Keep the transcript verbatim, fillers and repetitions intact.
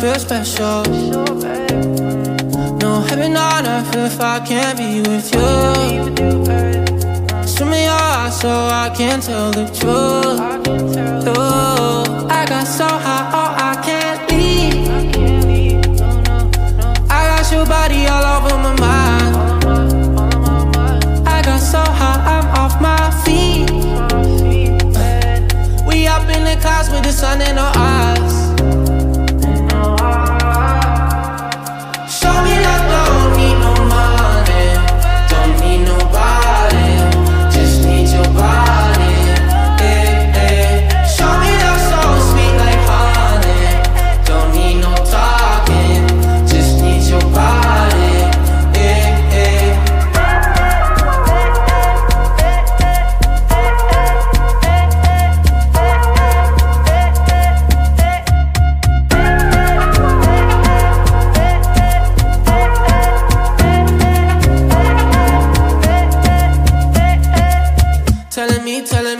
Feel special. No heaven on earth if I can't be with you. Show me your heart so I can tell the truth. Ooh, I got so high, oh, I can't leave. I got your body all over my mind. I got so high, I'm off my feet. We up in the clouds with the sun in our eyes. Telling me, telling me